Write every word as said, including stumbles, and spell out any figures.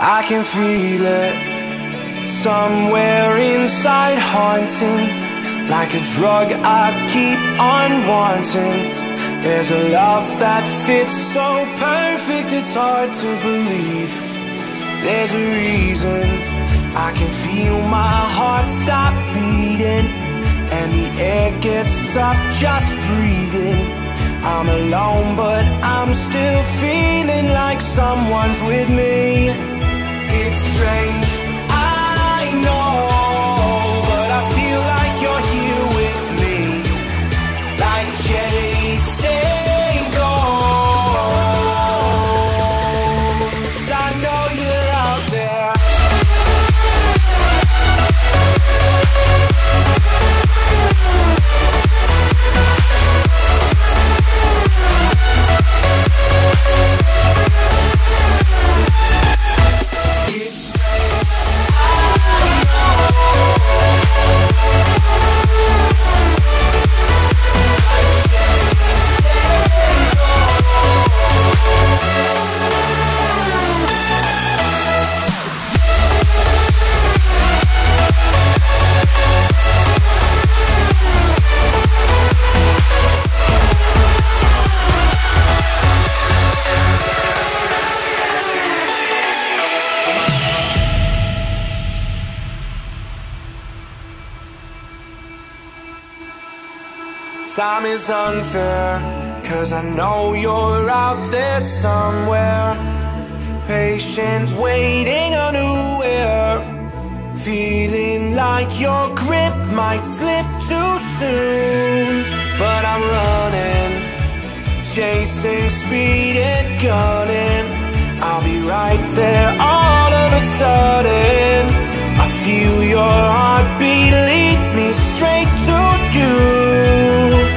I can feel it somewhere inside, haunting, like a drug I keep on wanting. There's a love that fits so perfect, it's hard to believe. There's a reason. I can feel my heart stop beating, and the air gets tough just breathing. I'm alone, but I'm still feeling like someone's with me. It's strange, I know, but I feel like you're here with me, like chasing ghosts. I know you're out there. Time is unfair, cause I know you're out there somewhere, patient, waiting unaware, feeling like your grip might slip too soon. But I'm running, chasing speed and gunning. I'll be right there all of a sudden. I feel your heartbeat lead me straight to you.